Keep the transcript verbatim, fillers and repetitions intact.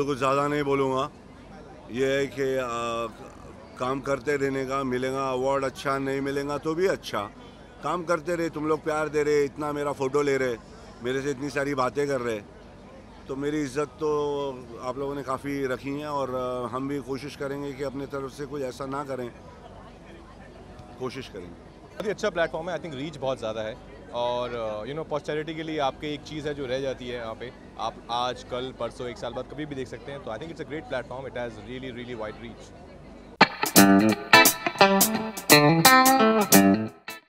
भी कुछ ज़्यादा नहीं बोलूँगा, ये है कि आ, काम करते रहने का मिलेगा, अवार्ड अच्छा नहीं मिलेगा तो भी अच्छा, काम करते रहे, तुम लोग प्यार दे रहे, इतना मेरा फ़ोटो ले रहे, मेरे से इतनी सारी बातें कर रहे, तो मेरी इज़्ज़त तो आप लोगों ने काफ़ी रखी है और हम भी कोशिश करेंगे कि अपने तरफ से कुछ ऐसा ना करें, कोशिश करेंगे। बहुत ही अच्छा प्लेटफॉर्म है, आई थिंक रीच बहुत ज़्यादा है और यू नो पॉस्टेरिटी के लिए आपके एक चीज़ है जो रह जाती है यहाँ पे, आप आज कल परसों एक साल बाद कभी भी देख सकते हैं, तो I think it's a great platform, it has really really wide reach.